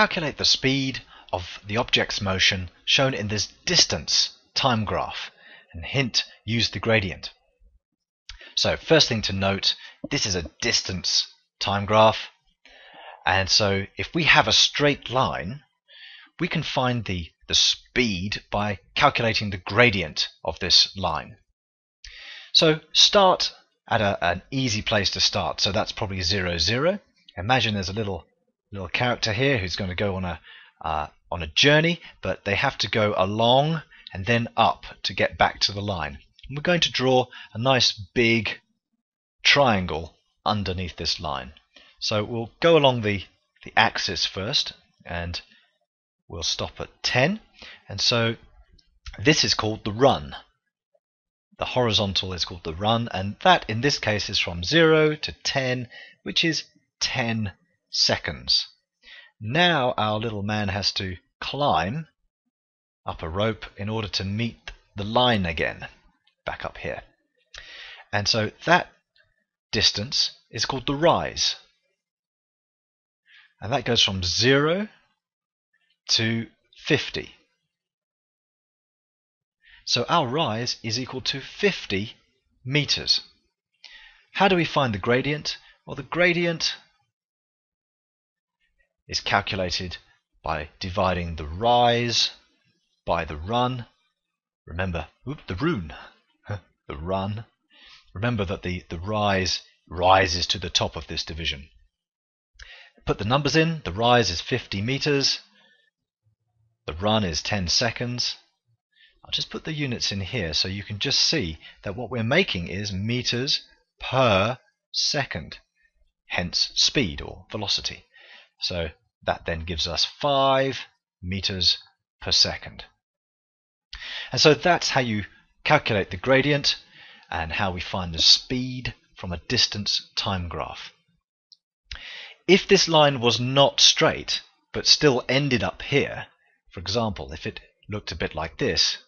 Calculate the speed of the object's motion shown in this distance time graph, and hint, use the gradient. So first thing to note, this is a distance time graph, and so if we have a straight line, we can find the speed by calculating the gradient of this line. So start at an easy place to start, so that's probably 0, 0. Imagine there's a little character here who's going to go on a journey, but they have to go along and then up to get back to the line. And we're going to draw a nice big triangle underneath this line. So we'll go along the axis first, and we'll stop at 10. And so this is called the run. The horizontal is called the run, and that in this case is from 0 to 10, which is 10 seconds. Now our little man has to climb up a rope in order to meet the line again, back up here. And so that distance is called the rise. And that goes from 0 to 50. So our rise is equal to 50 meters. How do we find the gradient? Well, the gradient is calculated by dividing the rise by the run. Remember, the run. Remember that the rise rises to the top of this division. Put the numbers in. The rise is 50 meters. The run is 10 seconds. I'll just put the units in here so you can just see that what we're making is meters per second, hence speed or velocity. So that then gives us 5 meters per second. And so that's how you calculate the gradient and how we find the speed from a distance time graph. If this line was not straight but still ended up here, for example, if it looked a bit like this,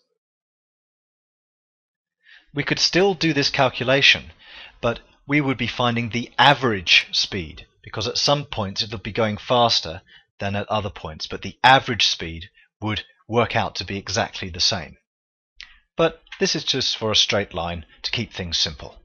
we could still do this calculation, but we would be finding the average speed, because at some points it'll be going faster than at other points, but the average speed would work out to be exactly the same. But this is just for a straight line to keep things simple.